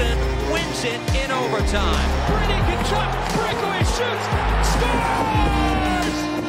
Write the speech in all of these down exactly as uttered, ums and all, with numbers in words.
Watson wins it in overtime. Brady can cut, breakaway shoots, scores!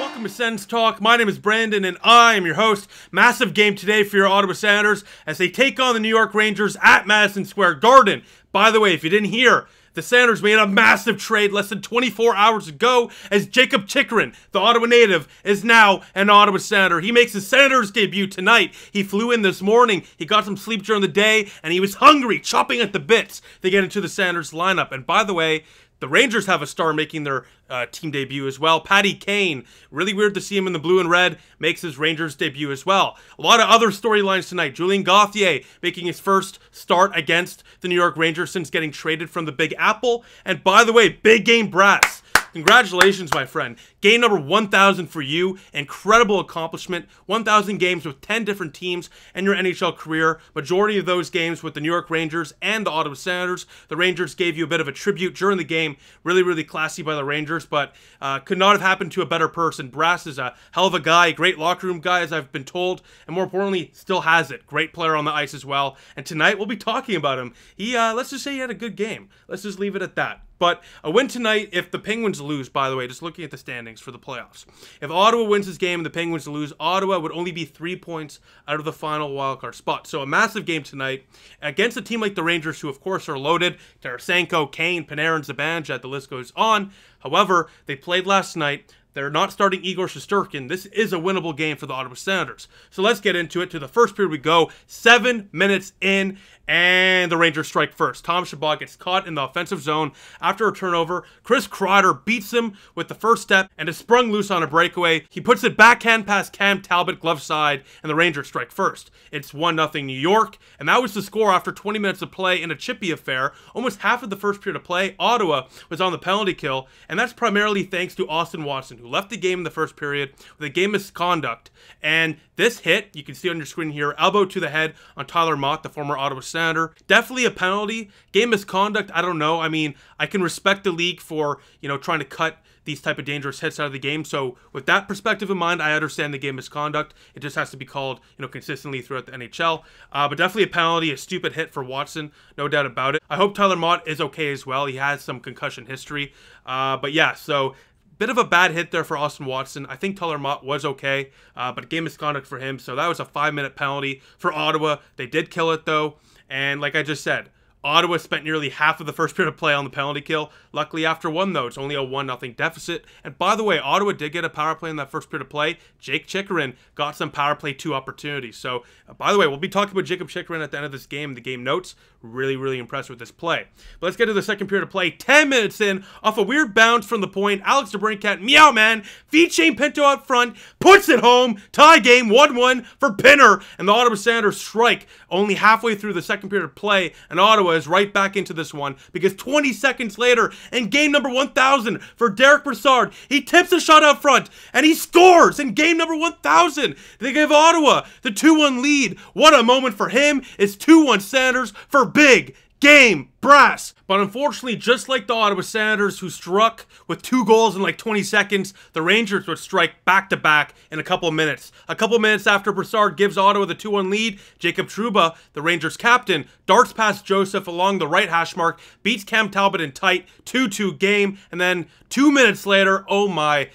Welcome to Sens Talk. My name is Brandon and I am your host. Massive game today for your Ottawa Senators as they take on the New York Rangers at Madison Square Garden. By the way, if you didn't hear, the Senators made a massive trade less than twenty-four hours ago as Jakob Chychrun, the Ottawa native, is now an Ottawa Senator. He makes his Senators debut tonight. He flew in this morning, he got some sleep during the day, and he was hungry, chopping at the bits to get into the Senators lineup. And by the way, the Rangers have a star making their uh, team debut as well. Paddy Kane, really weird to see him in the blue and red, makes his Rangers debut as well. A lot of other storylines tonight. Julian Gauthier making his first start against the New York Rangers since getting traded from the Big Apple. And by the way, big game Brass. Congratulations, my friend. Game number one thousand for you. Incredible accomplishment. one thousand games with ten different teams in your N H L career. Majority of those games with the New York Rangers and the Ottawa Senators. The Rangers gave you a bit of a tribute during the game. Really, really classy by the Rangers, but uh, could not have happened to a better person. Brass is a hell of a guy. Great locker room guy, as I've been told. And more importantly, still has it. Great player on the ice as well. And tonight, we'll be talking about him. He, uh, let's just say he had a good game. Let's just leave it at that. But a win tonight if the Penguins lose, by the way, just looking at the standings for the playoffs. If Ottawa wins this game and the Penguins lose, Ottawa would only be three points out of the final wildcard spot. So a massive game tonight against a team like the Rangers, who of course are loaded. Tarasenko, Kane, Panarin, Zibanejad, the list goes on. However, they played last night. They're not starting Igor Shesterkin. This is a winnable game for the Ottawa Senators. So let's get into it. To the first period we go. Seven minutes in, and the Rangers strike first. Tom Chabot gets caught in the offensive zone after a turnover. Chris Kreider beats him with the first step and is sprung loose on a breakaway. He puts it backhand past Cam Talbot, glove side, and the Rangers strike first. It's one nothing New York, and that was the score after twenty minutes of play in a chippy affair. Almost half of the first period of play, Ottawa was on the penalty kill, and that's primarily thanks to Austin Watson, who left the game in the first period with a game misconduct. And this hit, you can see on your screen here, elbow to the head on Tyler Motte, the former Ottawa Senator. Definitely a penalty. Game misconduct, I don't know. I mean, I can respect the league for, you know, trying to cut these type of dangerous hits out of the game. So with that perspective in mind, I understand the game misconduct. It just has to be called, you know, consistently throughout the N H L. Uh, but definitely a penalty, a stupid hit for Watson, no doubt about it. I hope Tyler Motte is okay as well. He has some concussion history. Uh, but yeah, so bit of a bad hit there for Austin Watson. I think Tyler Motte was okay, uh, but game misconduct for him. So that was a five-minute penalty for Ottawa. They did kill it, though. And like I just said, Ottawa spent nearly half of the first period of play on the penalty kill. Luckily, after one, though, it's only a one nothing deficit. And by the way, Ottawa did get a power play in that first period of play. Jake Chychrun got some power play two opportunities. So, uh, by the way, we'll be talking about Jakob Chychrun at the end of this game. The game notes, really, really impressed with this play. But let's get to the second period of play. Ten minutes in, off a weird bounce from the point. Alex DeBrincat, meow man, feed Shane Pinto out front, puts it home, tie game, one one for Pinner. And the Ottawa Senators strike only halfway through the second period of play. And Ottawa is right back into this one because twenty seconds later in game number one thousand for Derick Brassard, he tips a shot out front and he scores in game number one thousand. They give Ottawa the two one lead. What a moment for him. It's two one Senators for big game Brass. But unfortunately, just like the Ottawa Senators, who struck with two goals in like twenty seconds, the Rangers would strike back-to-back in a couple minutes. A couple minutes after Brassard gives Ottawa the two one lead, Jacob Trouba, the Rangers captain, darts past Joseph along the right hash mark, beats Cam Talbot in tight, two two game, and then two minutes later, oh my,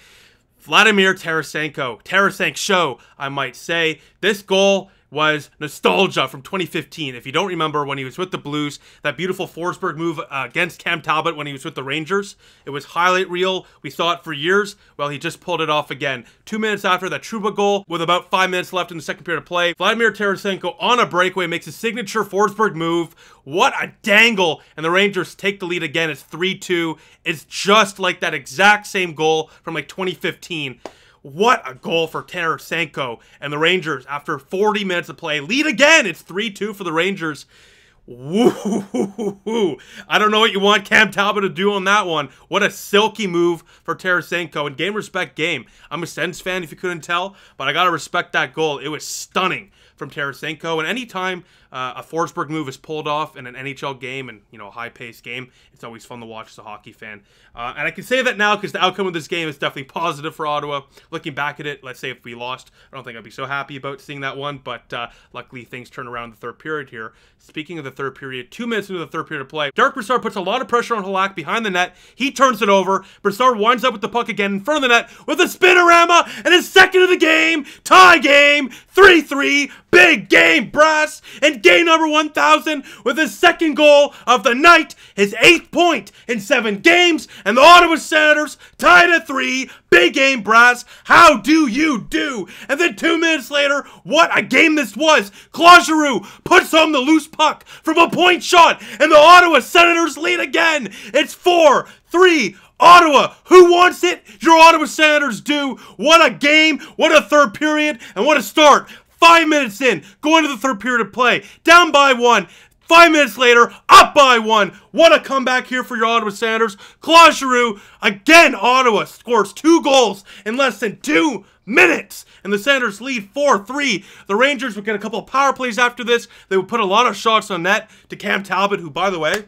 Vladimir Tarasenko, Tarasenko show, I might say. This goal was nostalgia from twenty fifteen. If you don't remember when he was with the Blues, that beautiful Forsberg move uh, against Cam Talbot when he was with the Rangers. It was highlight reel. We saw it for years. Well, he just pulled it off again. Two minutes after that Trouba goal, with about five minutes left in the second period of play, Vladimir Tarasenko on a breakaway makes his signature Forsberg move. What a dangle! And the Rangers take the lead again. It's three two. It's just like that exact same goal from like twenty fifteen. What a goal for Tarasenko. And the Rangers, after forty minutes of play, lead again. It's three two for the Rangers. Woo-hoo-hoo-hoo-hoo. I don't know what you want Cam Talbot to do on that one. What a silky move for Tarasenko. And game respect game. I'm a Sens fan, if you couldn't tell, but I got to respect that goal. It was stunning from Tarasenko. And anytime Uh, a Forsberg move is pulled off in an N H L game, and, you know, a high-paced game. It's always fun to watch as a hockey fan. Uh, and I can say that now because the outcome of this game is definitely positive for Ottawa. Looking back at it, let's say if we lost, I don't think I'd be so happy about seeing that one, but uh, luckily things turn around in the third period here. Speaking of the third period, two minutes into the third period of play, Derick Brassard puts a lot of pressure on Halak behind the net. He turns it over. Brassard winds up with the puck again in front of the net with a spinorama and his second of the game. Tie game, three three, big game, Brass, and game number one thousand with his second goal of the night, his eighth point in seven games, and the Ottawa Senators tied at three. Big game, Brass. How do you do? And then two minutes later, what a game this was. Claude Giroux puts home the loose puck from a point shot, and the Ottawa Senators lead again. It's four three. Ottawa, who wants it? Your Ottawa Senators do. What a game, what a third period, and what a start. Five minutes in, going to the third period of play, down by one. Five minutes later, up by one. What a comeback here for your Ottawa Senators. Claude Giroux, again, Ottawa scores two goals in less than two minutes, and the Senators lead four three. The Rangers would get a couple of power plays after this. They would put a lot of shots on net to Cam Talbot, who, by the way,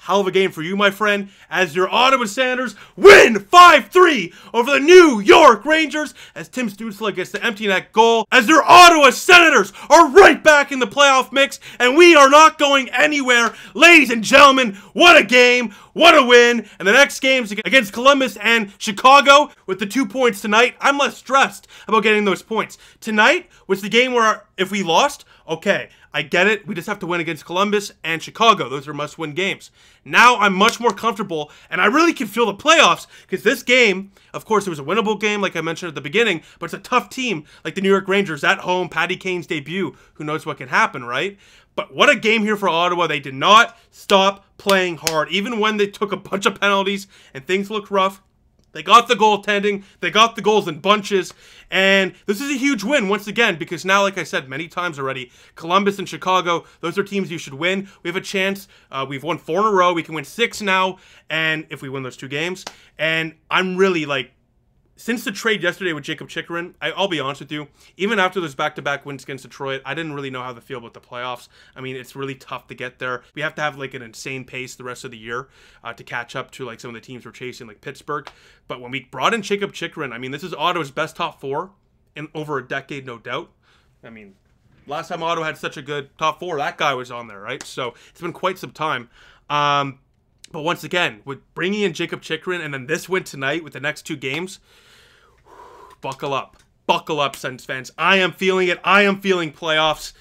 hell of a game for you, my friend, as your Ottawa Senators win five three over the New York Rangers as Tim Stutzle gets the empty net goal, as your Ottawa Senators are right back in the playoff mix, and we are not going anywhere. Ladies and gentlemen, what a game, what a win, and the next game's against Columbus and Chicago. With the two points tonight, I'm less stressed about getting those points. Tonight was the game where if we lost, okay, I get it. We just have to win against Columbus and Chicago. Those are must-win games. Now I'm much more comfortable, and I really can feel the playoffs, because this game, of course, it was a winnable game, like I mentioned at the beginning, but it's a tough team, like the New York Rangers at home, Paddy Kane's debut. Who knows what can happen, right? But what a game here for Ottawa. They did not stop playing hard, even when they took a bunch of penalties and things looked rough. They got the goaltending. They got the goals in bunches. And this is a huge win, once again, because now, like I said many times already, Columbus and Chicago, those are teams you should win. We have a chance. Uh, we've won four in a row. We can win six now, and if we win those two games. And I'm really, like, since the trade yesterday with Jakob Chychrun, I, I'll be honest with you, even after those back-to-back wins against Detroit, I didn't really know how to feel about the playoffs. I mean, it's really tough to get there. We have to have, like, an insane pace the rest of the year uh, to catch up to, like, some of the teams we're chasing, like Pittsburgh. But when we brought in Jakob Chychrun, I mean, this is Ottawa's best top four in over a decade, no doubt. I mean, last time Ottawa had such a good top four, that guy was on there, right? So it's been quite some time. Um, but once again, with bringing in Jakob Chychrun and then this win tonight with the next two games, buckle up. Buckle up, Sens fans. I am feeling it. I am feeling playoffs.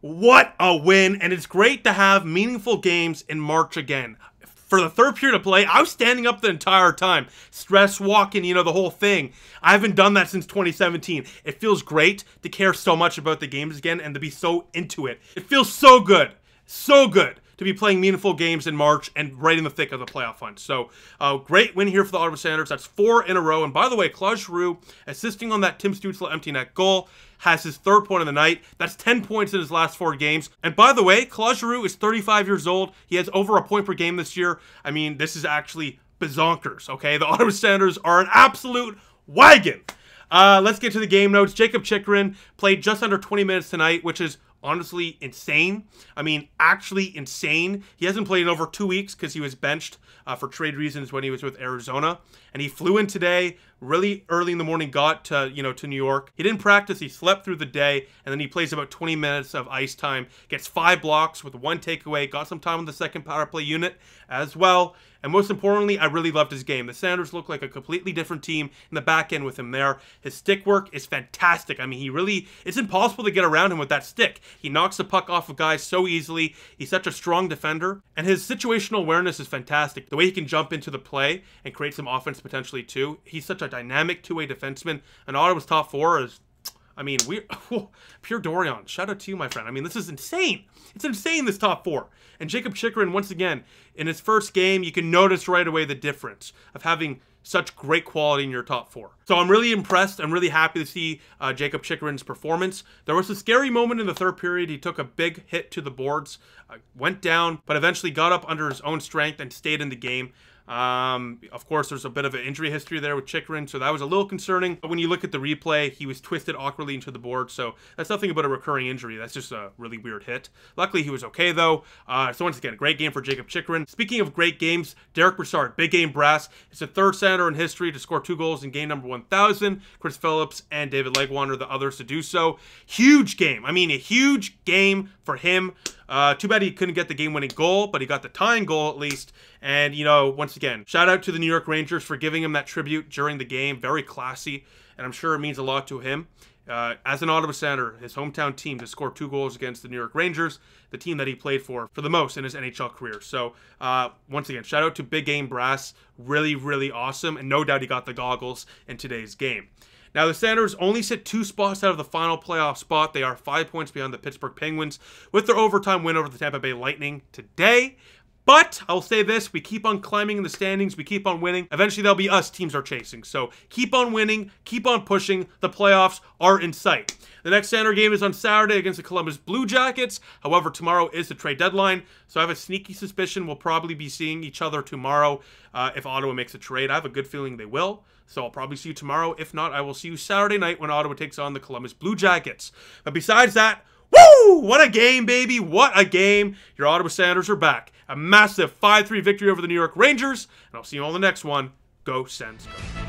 What a win. And it's great to have meaningful games in March again. For the third period of play, I was standing up the entire time. Stress walking, you know, the whole thing. I haven't done that since twenty seventeen. It feels great to care so much about the games again and to be so into it. It feels so good. So good to be playing meaningful games in March and right in the thick of the playoff hunt. So, uh, great win here for the Ottawa Senators. That's four in a row. And by the way, Claude Giroux, assisting on that Tim Stutzle empty net goal, has his third point of the night. That's ten points in his last four games. And by the way, Claude Giroux is thirty-five years old. He has over a point per game this year. I mean, this is actually bazonkers, okay? The Ottawa Senators are an absolute wagon. Uh, let's get to the game notes. Jakob Chychrun played just under twenty minutes tonight, which is honestly insane. I mean, actually insane. He hasn't played in over two weeks because he was benched uh, for trade reasons when he was with Arizona. And he flew in today, really early in the morning, got to, you know, to New York. He didn't practice. He slept through the day, and then he plays about twenty minutes of ice time. Gets five blocks with one takeaway. Got some time on the second power play unit as well. And most importantly, I really loved his game. The Senators look like a completely different team in the back end with him there. His stick work is fantastic. I mean, he really, it's impossible to get around him with that stick. He knocks the puck off of guys so easily. He's such a strong defender. And his situational awareness is fantastic. The way he can jump into the play and create some offense potentially too. He's such a dynamic two-way defenseman. And Ottawa's top four is, I mean, we pure Dorion. Shout out to you, my friend. I mean, this is insane. It's insane, this top four. And Jakob Chychrun, once again, in his first game, you can notice right away the difference of having such great quality in your top four. So I'm really impressed. I'm really happy to see uh, Jakob Chychrun's performance. There was a scary moment in the third period. He took a big hit to the boards, uh, went down, but eventually got up under his own strength and stayed in the game. Um, of course, there's a bit of an injury history there with Chychrun, so that was a little concerning. But when you look at the replay, he was twisted awkwardly into the board, so that's nothing but a recurring injury. That's just a really weird hit. Luckily, he was okay, though. Uh, so once again, a great game for Jakob Chychrun. Speaking of great games, Derick Brassard, big game brass. It's the third Senator in history to score two goals in game number one thousand. Chris Phillips and David Legwand are the others to do so. Huge game. I mean, a huge game for him. Uh, too bad he couldn't get the game-winning goal, but he got the tying goal at least. And, you know, once again, shout out to the New York Rangers for giving him that tribute during the game. Very classy, and I'm sure it means a lot to him. Uh, as an Ottawa Senator, his hometown team, to score two goals against the New York Rangers, the team that he played for for the most in his N H L career. So, uh, once again, shout out to Big Game Brass. Really, really awesome, and no doubt he got the goggles in today's game. Now, the Senators only sit two spots out of the final playoff spot. They are five points behind the Pittsburgh Penguins with their overtime win over the Tampa Bay Lightning today. But I'll say this, we keep on climbing in the standings, we keep on winning. Eventually, that'll be us teams are chasing. So keep on winning, keep on pushing. The playoffs are in sight. The next Senator game is on Saturday against the Columbus Blue Jackets. However, tomorrow is the trade deadline, so I have a sneaky suspicion we'll probably be seeing each other tomorrow uh, if Ottawa makes a trade. I have a good feeling they will. So I'll probably see you tomorrow. If not, I will see you Saturday night when Ottawa takes on the Columbus Blue Jackets. But besides that, woo! What a game, baby! What a game! Your Ottawa Senators are back. A massive five three victory over the New York Rangers. And I'll see you on the next one. Go Sens, go.